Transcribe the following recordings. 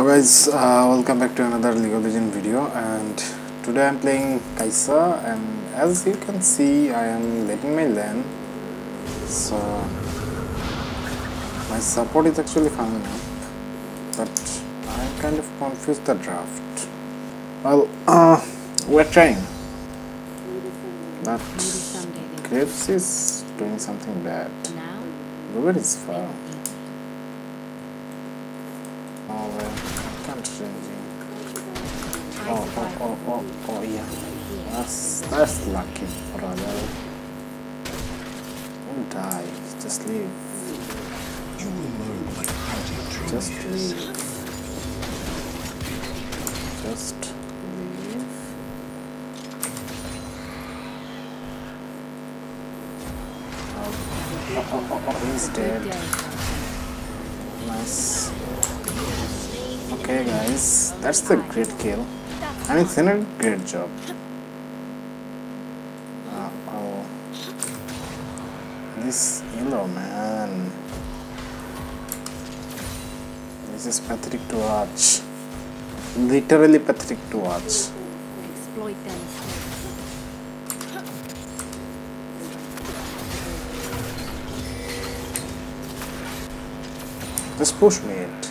Hello guys, welcome back to another League of Legends video, and today I'm playing Kai'sa, and as you can see I am letting my lane, so my support is actually coming up, but I'm kind of confused the draft. Well, we're trying, but Graves is doing something bad. Where is far? Oh yeah, that's lucky, brother. Don't die, just leave. You will learn my beauty. Just leave. Just leave. He's dead. Nice. Okay guys, that's the great kill. I mean, it's in a great job. Oh, this yellow man. This is pathetic to watch. Literally pathetic to watch. Exploit them. Just push me it.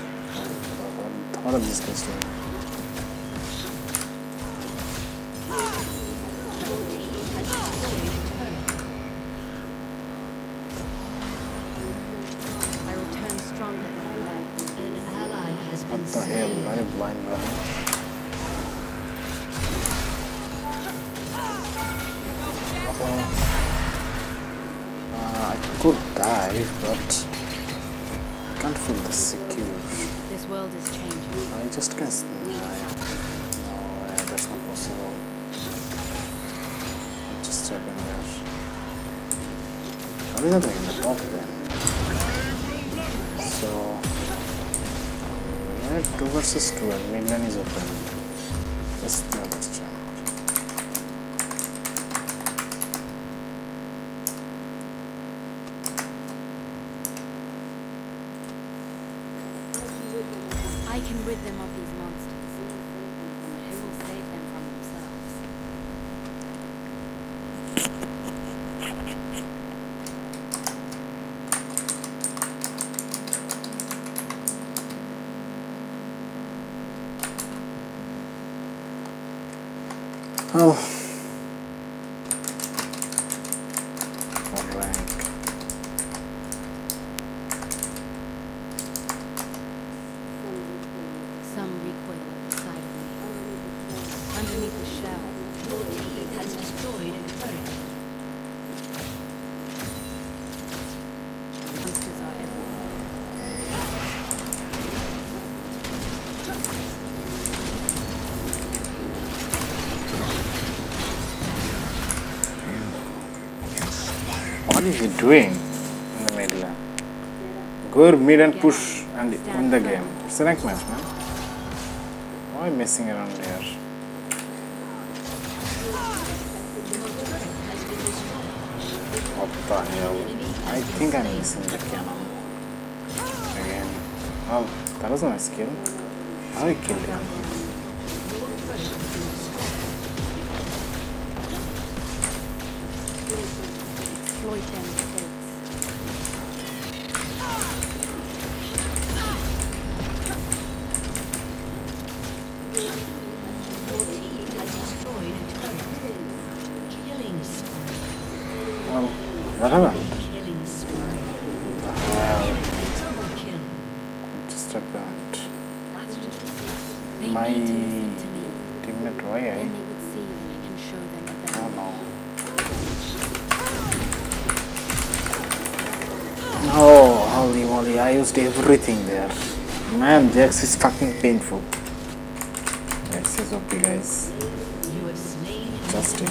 What are these guys doing? What the hell? Why are you blind, brother? I could die, but I can't feel the secure. This world is changing. I just can't die. No, that's not possible. I'm just stepping there. Are we not in the top then? So 2 versus 2 and midland is open. That's the question. I can rid them of these monsters. Who will save them from Oh, rank. Some recoil beside me. Underneath the shell, your team has destroyed a turret. Monsters are everywhere. What is he doing in the middle? Go mid and push and win the game. It's a rank match, man. Why are you messing around here? What the hell? I think I'm missing the cannon. Again. Oh, that was my skill. I killed him. Exploit them, whatever. Just about my teammate Roy. Oh no. Oh, holy moly, I used everything there. Man, Jax is fucking painful. Jax is OP, guys. Just it.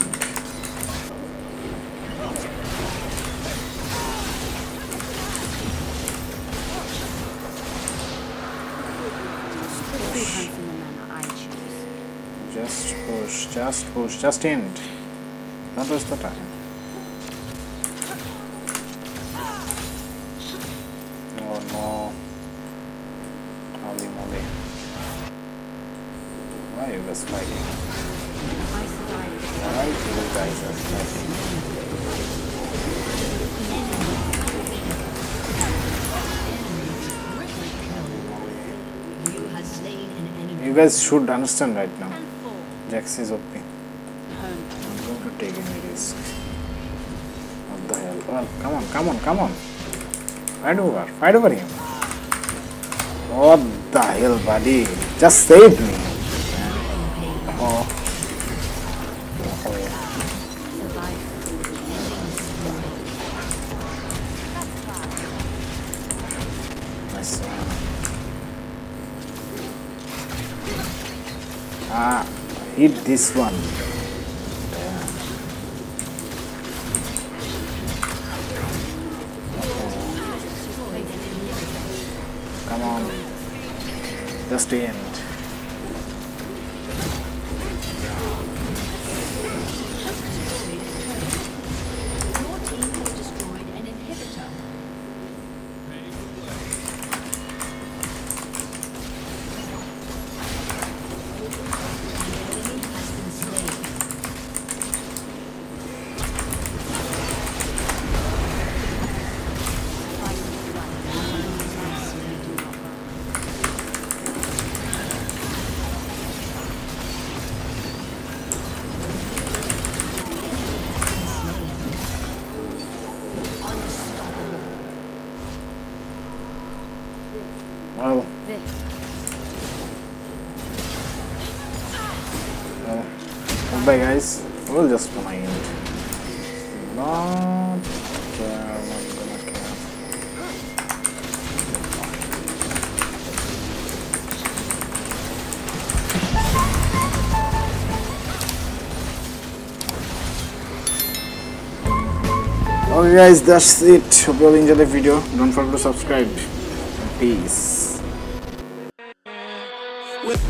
Just push, just push, just end. That was the time. Oh no, holy moly. Mario was fighting. Why do you guys are fighting? You guys should understand right now. Jax is OP. I'm going to take any risk. What the hell? Well, come on, come on, come on. Fight over him. What the hell, buddy? Just save me. Oh. Oh. Nice one. Ah, hit this one. Come on, just the end. Your team has destroyed an inhibitor. The enemy has been slain. Well, bye guys, we'll just find. Not care, not gonna care. Okay guys, that's it. Hope you all enjoyed the video. Don't forget to subscribe. Peace. With